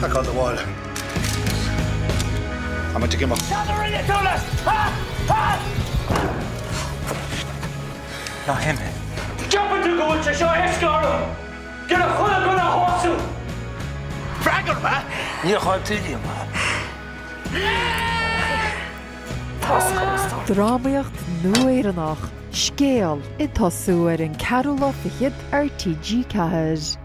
Back on the wall. I'm going to get my... Not him. Drámaíocht nuaire nach scéal I tosúir an Carol of the hit RTG Cahir.